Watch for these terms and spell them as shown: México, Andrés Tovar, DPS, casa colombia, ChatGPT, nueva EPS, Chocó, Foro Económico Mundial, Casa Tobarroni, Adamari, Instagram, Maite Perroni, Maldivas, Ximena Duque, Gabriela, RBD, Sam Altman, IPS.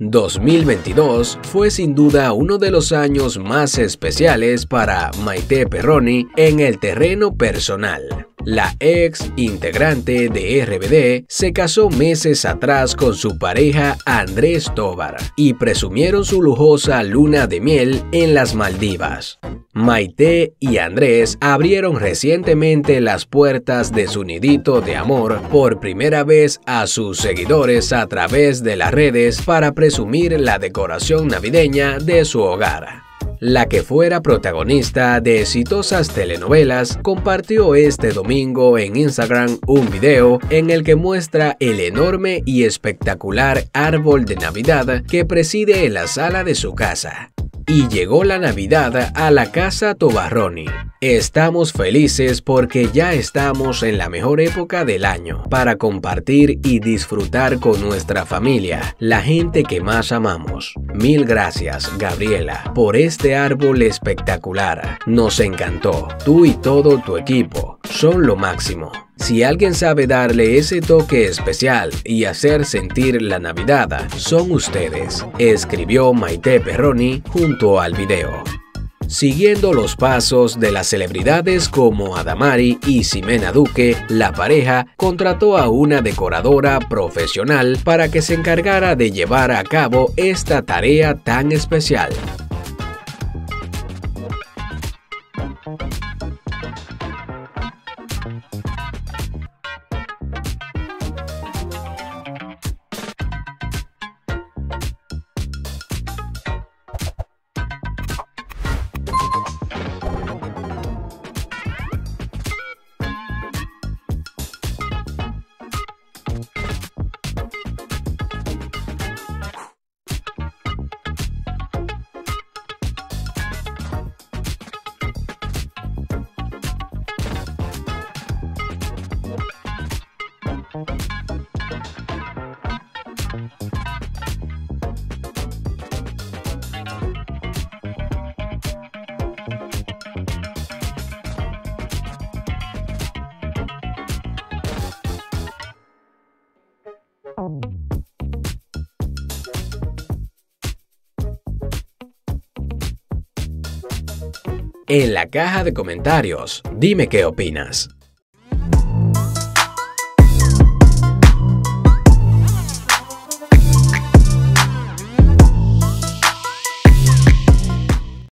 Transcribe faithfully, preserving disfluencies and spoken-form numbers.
dos mil veintidós fue sin duda uno de los años más especiales para Maite Perroni en el terreno personal. La ex integrante de R B D se casó meses atrás con su pareja Andrés Tovar y presumieron su lujosa luna de miel en las Maldivas. Maite y Andrés abrieron recientemente las puertas de su nidito de amor por primera vez a sus seguidores a través de las redes para presumir la decoración navideña de su hogar. La que fuera protagonista de exitosas telenovelas compartió este domingo en Instagram un video en el que muestra el enorme y espectacular árbol de Navidad que preside en la sala de su casa. Y llegó la Navidad a la Casa Tobarroni. Estamos felices porque ya estamos en la mejor época del año para compartir y disfrutar con nuestra familia, la gente que más amamos. Mil gracias, Gabriela, por este árbol espectacular. Nos encantó. Tú y todo tu equipo son lo máximo. Si alguien sabe darle ese toque especial y hacer sentir la Navidad, son ustedes, escribió Maite Perroni junto al video. Siguiendo los pasos de las celebridades como Adamari y Ximena Duque, la pareja contrató a una decoradora profesional para que se encargara de llevar a cabo esta tarea tan especial. En la caja de comentarios, dime qué opinas.